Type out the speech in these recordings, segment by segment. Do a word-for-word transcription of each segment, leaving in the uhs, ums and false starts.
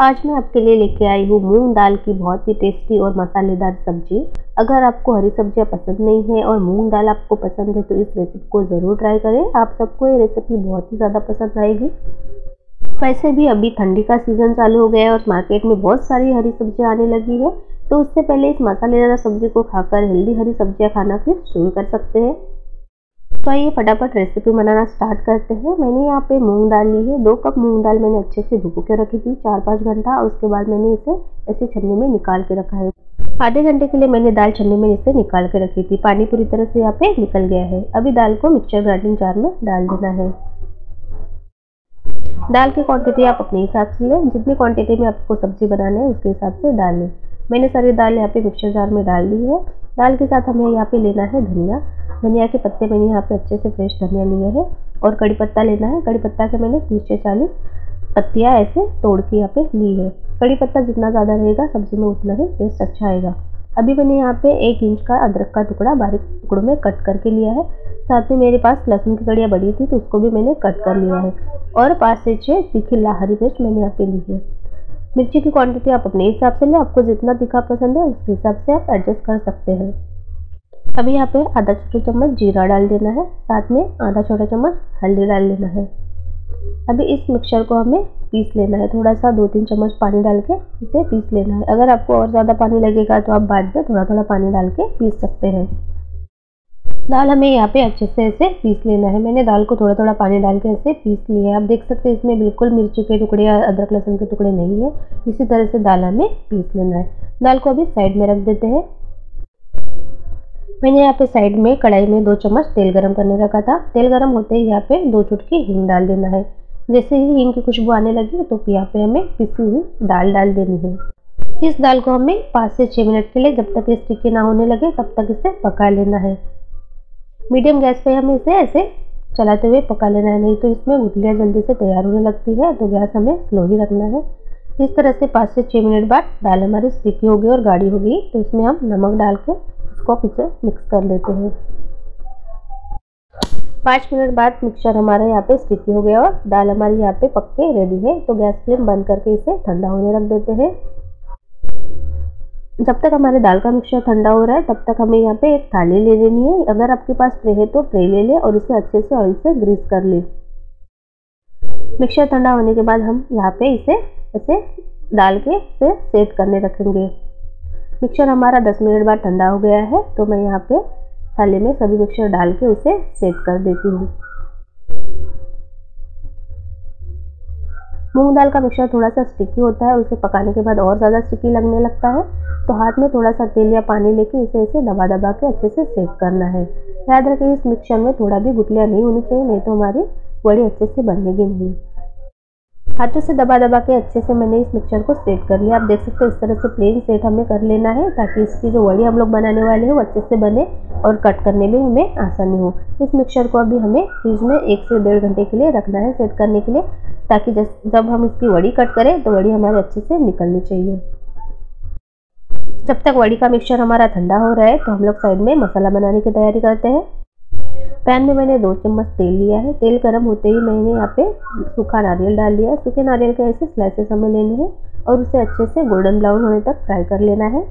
आज मैं आपके लिए लेके आई हूँ मूंग दाल की बहुत ही टेस्टी और मसालेदार सब्जी। अगर आपको हरी सब्जियाँ पसंद नहीं है और मूंग दाल आपको पसंद है तो इस रेसिपी को ज़रूर ट्राई करें। आप सबको ये रेसिपी बहुत ही ज़्यादा पसंद आएगी। वैसे भी अभी ठंडी का सीज़न चालू हो गया है और मार्केट में बहुत सारी हरी सब्जियाँ आने लगी है, तो उससे पहले इस मसालेदार सब्जी को खाकर हेल्दी हरी सब्जियाँ खाना फिर शुरू कर सकते हैं। तो आइए फटाफट रेसिपी बनाना स्टार्ट करते हैं। मैंने यहाँ पे मूंग दाल ली है। दो कप मूंग दाल मैंने अच्छे से भिगो के रखी थी चार पाँच घंटा। उसके बाद मैंने इसे ऐसे छन्नी में निकाल के रखा है। आधे घंटे के लिए मैंने दाल छन्नी में इसे निकाल के रखी थी। पानी पूरी तरह से यहाँ पे निकल गया है। अभी दाल को मिक्सर ग्राइंडिंग जार में डाल देना है। दाल की क्वान्टिटी आप अपने हिसाब से लें, जितनी क्वान्टिटी में आपको सब्जी बनाना है उसके हिसाब से दाल लें। मैंने सारी दाल यहाँ पे मिक्सर जार में डाल दी है। दाल के साथ हमें यहाँ पे लेना है धनिया। धनिया के पत्ते मैंने यहाँ पे अच्छे से फ्रेश धनिया लिए है और कड़ी पत्ता लेना है। कड़ी पत्ता के मैंने तीस से चालीस पत्तियाँ ऐसे तोड़ के यहाँ पे ली है। कड़ी पत्ता जितना ज़्यादा रहेगा सब्जी में उतना ही टेस्ट अच्छा आएगा। अभी मैंने यहाँ पे एक इंच का अदरक का टुकड़ा बारीक टुकड़ों में कट करके लिया है। साथ में मेरे पास लहसुन की कड़ियाँ बड़ी थी तो उसको भी मैंने कट कर लिया है। और पाँच से छः तीखी लाल हरी मिर्च मैंने यहाँ पे ली है। मिर्ची की क्वांटिटी आप अपने हिसाब से लें, आपको जितना तीखा पसंद है उसके हिसाब से आप एडजस्ट कर सकते हैं। अभी यहाँ पे आधा छोटा चम्मच जीरा डाल देना है, साथ में आधा छोटा चम्मच हल्दी डाल लेना है। अभी इस मिक्सचर को हमें पीस लेना है। थोड़ा सा दो तीन चम्मच पानी डाल के इसे पीस लेना है। अगर आपको और ज़्यादा पानी लगेगा तो आप बाद में थोड़ा थोड़ा पानी डाल के पीस सकते हैं। दाल हमें यहाँ पे अच्छे से ऐसे पीस लेना है। मैंने दाल को थोड़ा थोड़ा पानी डाल के ऐसे पीस लिया है। आप देख सकते हैं इसमें बिल्कुल मिर्ची के टुकड़े या अदरक लहसुन के टुकड़े नहीं है। इसी तरह से दाल हमें पीस लेना है। दाल को अभी साइड में रख देते हैं। मैंने यहाँ पे साइड में कढ़ाई में दो चम्मच तेल गरम करने रखा था। तेल गरम होते ही यहाँ पे दो चुटकी हींग डाल देना है। जैसे ही हींग की खुशबू आने लगी तो यहाँ पे हमें पिसी हुई दाल डाल देनी है। इस दाल को हमें पाँच से छः मिनट के लिए, जब तक ये स्टिकी ना होने लगे तब तक इसे पका लेना है। मीडियम गैस पे हमें इसे ऐसे चलाते हुए पका लेना है, नहीं तो इसमें गुठलियाँ जल्दी से तैयार होने लगती है, तो गैस हमें स्लो ही रखना है। इस तरह से पाँच से छः मिनट बाद दाल हमारी स्टिकी होगी और गाढ़ी होगी तो इसमें हम नमक डाल के इसको फिर से मिक्स कर लेते हैं। पाँच मिनट बाद मिक्सचर हमारा यहाँ पे स्टिकी हो गया और दाल हमारी यहाँ पे पक के रेडी है। तो गैस फ्लेम बंद करके इसे ठंडा होने रख देते हैं। जब तक हमारे दाल का मिक्सचर ठंडा हो रहा है तब तक हमें यहाँ पे एक थाली ले लेनी है। अगर आपके पास ट्रे है तो ट्रे ले लें और इसे अच्छे से ऑयल से ग्रीस कर लें। मिक्सचर ठंडा होने के बाद हम यहाँ पे इसे ऐसे डाल के इसे सेट करने रखेंगे। मिक्सचर हमारा दस मिनट बाद ठंडा हो गया है तो मैं यहाँ पे थाली में सभी मिक्सचर डाल के उसे सेट कर देती हूँ। मूंग दाल का मिक्सचर थोड़ा सा स्टिकी होता है, उसे पकाने के बाद और ज़्यादा स्टिकी लगने लगता है, तो हाथ में थोड़ा सा तेल या पानी लेके इसे ऐसे दबा दबा के अच्छे से सेट करना है। याद रखें इस मिक्सचर में थोड़ा भी गुठलियाँ नहीं होनी चाहिए, नहीं तो हमारी बड़ी अच्छे से बनेगी नहीं। हाथों से दबा दबा के अच्छे से मैंने इस मिक्सचर को सेट कर लिया। आप देख सकते हो इस तरह से प्लेन सेट हमें कर लेना है ताकि इसकी जो वड़ी हम लोग बनाने वाले हैं वो अच्छे से बने और कट करने में हमें आसानी हो। इस मिक्सचर को अभी हमें फ्रिज में एक से डेढ़ घंटे के लिए रखना है सेट करने के लिए, ताकि जब हम इसकी वड़ी कट करें तो वड़ी हमारे अच्छे से निकलनी चाहिए। जब तक वड़ी का मिक्सचर हमारा ठंडा हो रहा है तो हम लोग साइड में मसाला बनाने की तैयारी करते हैं। पैन में मैंने दो चम्मच तेल लिया है। तेल गर्म होते ही मैंने यहाँ पे सूखा नारियल डाल दिया है। सूखे नारियल के ऐसे स्लाइसेस हमें लेने हैं और उसे अच्छे से गोल्डन ब्राउन होने तक फ्राई कर लेना है।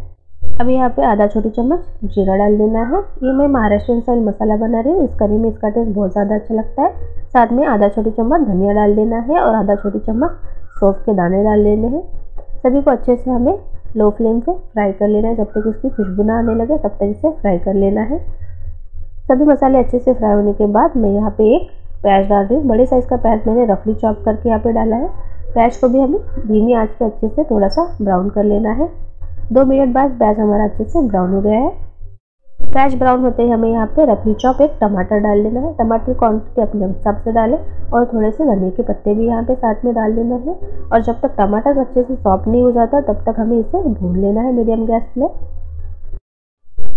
अभी यहाँ पे आधा छोटी चम्मच जीरा डाल देना है। ये मैं महाराष्ट्रियन स्टाइल मसाला बना रही हूँ, इस करी में इसका टेस्ट बहुत ज़्यादा अच्छा लगता है। साथ में आधा छोटी चम्मच धनिया डाल देना है और आधा छोटी चम्मच सौंफ के दाने डाल लेने हैं। सभी को अच्छे से हमें लो फ्लेम पे फ्राई कर लेना है। जब तक इसकी खुशबू ना आने लगे तब तक इसे फ्राई कर लेना है। सभी मसाले अच्छे से फ्राई होने के बाद मैं यहाँ पे एक प्याज डाल रही हूँ। बड़े साइज़ का प्याज मैंने रफली चॉप करके यहाँ पे डाला है। प्याज को भी हमें धीमी आंच पे अच्छे से थोड़ा सा ब्राउन कर लेना है। दो मिनट बाद प्याज हमारा अच्छे से ब्राउन हो गया है। प्याज ब्राउन होते ही हमें यहाँ पे रफली चॉप एक टमाटर डाल देना है। टमाटर की क्वान्टिटी अपने हिसाब से डालें और थोड़े से धनिया के पत्ते भी यहाँ पे साथ में डाल देना है। और जब तक टमाटर अच्छे से सॉफ्ट नहीं हो जाता तब तक हमें इसे भून लेना है मीडियम गैस में।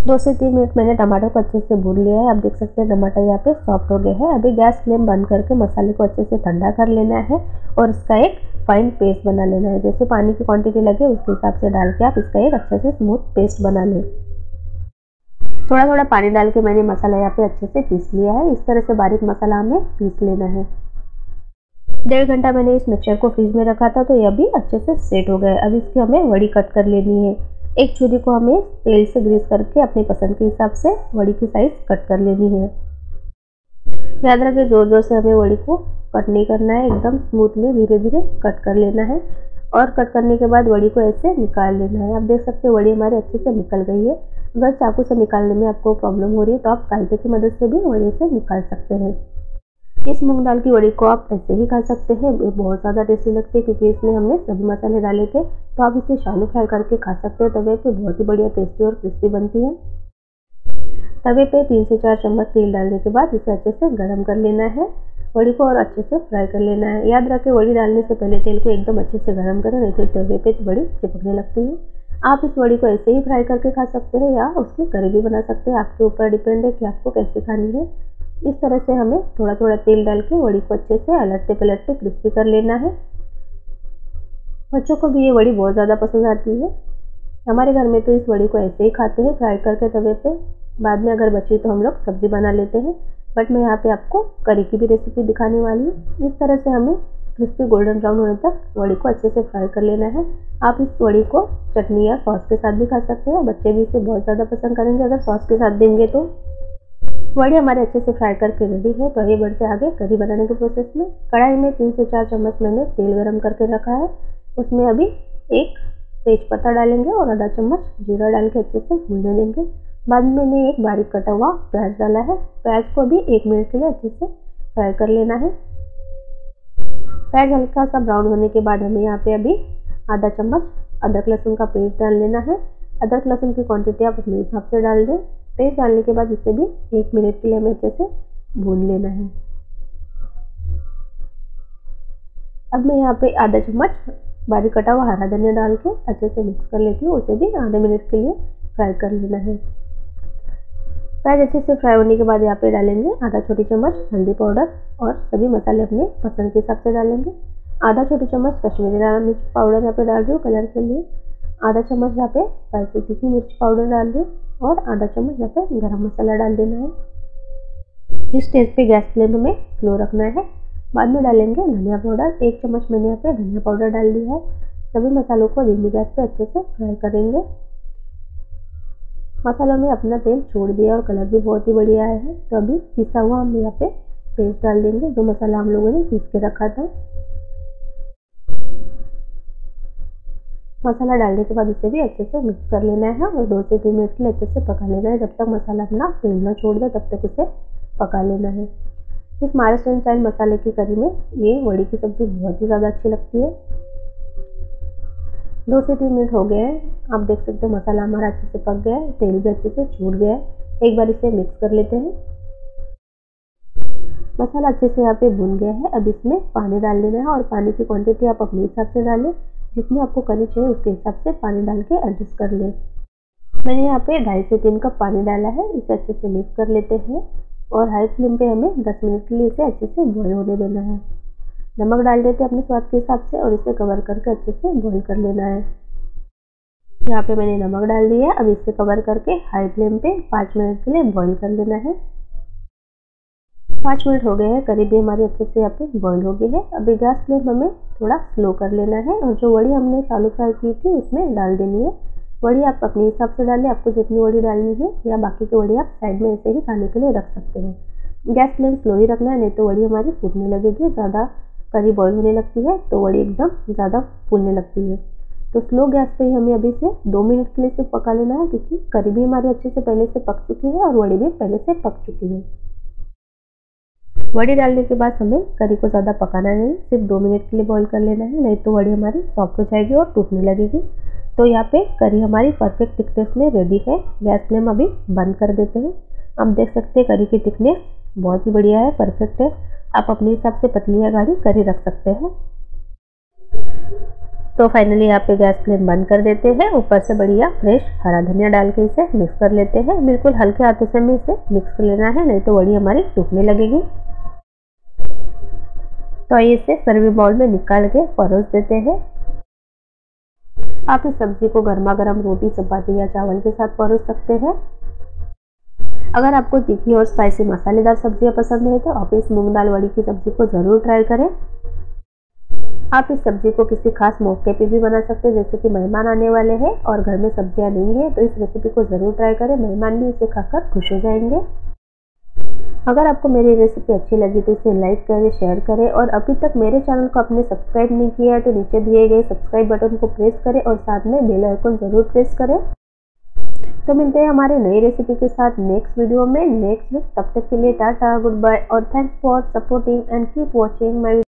दो से तीन मिनट मैंने टमाटर को अच्छे से भून लिया है। आप देख सकते हैं टमाटर यहाँ पे सॉफ्ट हो गया है। अभी गैस फ्लेम बंद करके मसाले को अच्छे से ठंडा कर लेना है और इसका एक फाइन पेस्ट बना लेना है। जैसे पानी की क्वान्टिटी लगे उसके हिसाब से डाल के आप इसका एक अच्छे से स्मूथ पेस्ट बना लें। थोड़ा थोड़ा पानी डाल के मैंने मसाला यहाँ पे अच्छे से पीस लिया है। इस तरह से बारीक मसाला हमें पीस लेना है। डेढ़ घंटा मैंने इस मिक्सचर को फ्रीज में रखा था, तो यह भी अच्छे से सेट हो गया है। अब इसकी हमें वड़ी कट कर लेनी है। एक छुरी को हमें तेल से ग्रीस करके अपनी पसंद के हिसाब से वड़ी की साइज़ कट कर लेनी है। याद रखें, ज़ोर ज़ोर से हमें वड़ी को कट नहीं करना है, एकदम स्मूथली धीरे धीरे कट कर लेना है। और कट करने के बाद वड़ी को ऐसे निकाल लेना है। आप देख सकते हैं वड़ी हमारी अच्छे से निकल गई है। अगर चाकू से निकालने में आपको प्रॉब्लम हो रही है तो आप कांटे की मदद से भी वड़ी से निकाल सकते हैं। इस मूंग दाल की वड़ी को आप ऐसे ही खा सकते हैं, ये बहुत ज़्यादा टेस्टी लगती है क्योंकि इसमें हमने सभी मसाले डाले थे। तो आप इसे शालो फ्राई करके खा सकते हैं, तवे पे बहुत ही बढ़िया टेस्टी और क्रिस्पी बनती है। तवे पे तीन से चार चम्मच तेल डालने के बाद इसे अच्छे से गर्म कर लेना है। वड़ी को और अच्छे से फ्राई कर लेना है। याद रखें, वड़ी डालने से पहले तेल को एकदम अच्छे से गर्म करें, नहीं तो तवे पे वड़ी चिपकने लगती है। आप इस वड़ी को ऐसे ही फ्राई करके खा सकते हैं या उसकी करी भी बना सकते हैं। आपके ऊपर डिपेंड है कि आपको कैसे खानी है। इस तरह से हमें थोड़ा थोड़ा तेल डाल के वड़ी को अच्छे से पलटते पलटते क्रिस्पी कर लेना है। बच्चों को भी ये वड़ी बहुत ज़्यादा पसंद आती है। हमारे घर में तो इस वड़ी को ऐसे ही खाते हैं, फ्राई करके तवे पे। बाद में अगर बची तो हम लोग सब्ज़ी बना लेते हैं, बट मैं यहाँ पे आपको करी की भी रेसिपी दिखाने वाली हूँ। इस तरह से हमें क्रिस्पी गोल्डन ब्राउन होने तक वड़ी को अच्छे से फ्राई कर लेना है। आप इस वड़ी को चटनी या सॉस के साथ भी खा सकते हैं। बच्चे भी इसे बहुत ज़्यादा पसंद करेंगे अगर सॉस के साथ देंगे तो। वड़ी हमारे अच्छे से फ्राई करके रेडी है। तो ये बढ़ते आगे करी बनाने के प्रोसेस में। कढ़ाई में तीन से चार चम्मच मैंने तेल गरम करके रखा है। उसमें अभी एक तेज पत्ता डालेंगे और आधा चम्मच जीरा डाल के अच्छे से भूनने देंगे। बाद में मैंने एक बारीक कटा हुआ प्याज डाला है। प्याज को भी एक मिनट के लिए अच्छे से फ्राई कर लेना है। प्याज हल्का सा ब्राउन होने के बाद हमें यहाँ पे अभी आधा चम्मच अदरक लहसुन का पेस्ट डाल लेना है। अदरक लहसुन की क्वान्टिटी आप अपने हिसाब से डाल दें। पेस्ट डालने के बाद इसे भी एक मिनट के लिए हमें अच्छे से भून लेना है। अब मैं यहाँ पे आधा चम्मच बारीक कटा हुआ हरा धनिया डाल के अच्छे से मिक्स कर लेती हूँ। उसे भी आधे मिनट के लिए फ्राई कर लेना है। प्याज अच्छे से फ्राई होने के बाद यहाँ पे डालेंगे आधा छोटी चम्मच हल्दी पाउडर और सभी मसाले अपने पसंद के हिसाब से डालेंगे। आधा छोटी चम्मच कश्मीरी लाल मिर्च पाउडर यहाँ पे डाल रही हूँ कलर के लिए। आधा चम्मच यहाँ पे स्पाइसी तीखी मिर्च पाउडर डाल रही हूँ और आधा चम्मच यहाँ पे गरम मसाला डाल देना है। इस स्टेज पे गैस फ्लेम हमें स्लो रखना है। बाद में डालेंगे धनिया पाउडर। एक चम्मच मैंने यहाँ पे धनिया पाउडर डाल दिया है। सभी मसालों को धीमी गैस पे अच्छे से फ्राई करेंगे। मसालों में अपना तेल छोड़ दिया और कलर भी बहुत ही बढ़िया आया है। तो अभी पिसा हुआ हम यहाँ पे पेस्ट डाल देंगे, जो मसाला हम लोगों ने पीस के रखा था। मसाला डालने के बाद उसे भी अच्छे से मिक्स कर लेना है और दो से तीन मिनट के लिए अच्छे से पका लेना है। जब तक मसाला अपना तेल ना छोड़ दे तब तक उसे पका लेना है। इस महाराष्ट्र स्टाइल मसाले की करी में ये वड़ी की सब्ज़ी बहुत ही ज़्यादा अच्छी लगती है। दो से तीन मिनट हो गए हैं। आप देख सकते हैं मसाला हमारा अच्छे से पक गया है, तेल भी अच्छे से छूट गया है। एक बार इसे मिक्स कर लेते हैं। मसाला अच्छे से यहाँ पे भुन गया है। अब इसमें पानी डाल देना है और पानी की क्वान्टिटी आप अपने हिसाब से डालें, जितनी आपको करी चाहिए उसके हिसाब से पानी डाल के एडजस्ट कर लें। मैंने यहाँ पे ढाई से तीन कप पानी डाला है। इसे अच्छे से मिक्स कर लेते हैं और हाई फ्लेम पे हमें दस मिनट के लिए इसे अच्छे से बॉईल होने देना है। नमक डाल देते हैं अपने स्वाद के हिसाब से और इसे कवर करके अच्छे से बॉईल कर लेना है। यहाँ पे मैंने नमक डाल दिया। अब इसे कवर करके हाई फ्लेम पे पाँच मिनट के लिए बॉईल कर लेना है। पाँच मिनट हो गए हैं, करीब भी हमारी अच्छे से यहाँ पे बॉईल हो गई है। अभी गैस फ्लेम हमें थोड़ा स्लो कर लेना है और जो वड़ी हमने शालो फ्राई की थी उसमें डाल देनी है। वड़ी आप अपने हिसाब से डालें, आपको जितनी वड़ी डालनी है, या बाकी की वड़ी आप साइड में ऐसे ही खाने के लिए रख सकते हैं। गैस फ्लेम स्लो ही रखना है, नहीं तो वड़ी हमारी फूटने लगेगी। ज़्यादा करी बॉईल होने लगती है तो वड़ी एकदम ज़्यादा फूलने लगती है। तो स्लो गैस पर ही हमें अभी से दो मिनट के लिए सिर्फ पका लेना है, क्योंकि करी भी हमारी अच्छे से पहले से पक चुकी है और वड़ी भी पहले से पक चुकी है। वड़ी डालने के बाद हमें करी को ज़्यादा पकाना नहीं, सिर्फ दो मिनट के लिए बॉईल कर लेना है, नहीं तो वड़ी हमारी सॉफ्ट हो जाएगी और टूटने लगेगी। तो यहाँ पे करी हमारी परफेक्ट थिकनेस में रेडी है। गैस फ्लेम अभी बंद कर देते हैं। आप देख सकते हैं करी की थिकनेस बहुत ही बढ़िया है, परफेक्ट है। आप अपने हिसाब से पतली या गाढ़ी करी रख सकते हैं। तो फाइनली यहाँ पे गैस फ्लेम बंद कर देते हैं। ऊपर से बढ़िया फ्रेश हरा धनिया डाल के इसे मिक्स कर लेते हैं। बिल्कुल हल्के हाथों से हमें इसे मिक्स कर लेना है, नहीं तो वड़ी हमारी टूटने लगेगी। तो ये इसे सर्विंग बाउल में निकाल के परोस देते हैं। आप इस सब्जी को गर्मा गर्म रोटी, चपाती या चावल के साथ परोस सकते हैं। अगर आपको तीखी और स्पाइसी मसालेदार सब्जियां पसंद है तो आप इस मूंग दाल वड़ी की सब्जी को ज़रूर ट्राई करें। आप इस सब्जी को किसी खास मौके पे भी बना सकते हैं, जैसे कि मेहमान आने वाले हैं और घर में सब्जियां नहीं है तो इस रेसिपी को ज़रूर ट्राई करें, मेहमान भी इसे खाकर खुश हो जाएंगे। अगर आपको मेरी रेसिपी अच्छी लगी तो इसे लाइक करें, शेयर करें और अभी तक मेरे चैनल को आपने सब्सक्राइब नहीं किया है तो नीचे दिए गए सब्सक्राइब बटन को प्रेस करें और साथ में बेल आइकन ज़रूर प्रेस करें। तो मिलते हैं हमारे नई रेसिपी के साथ नेक्स्ट वीडियो में नेक्स्ट वीक। तब तक के लिए टाटा, गुड बाय और thanks for supporting and keep watching my.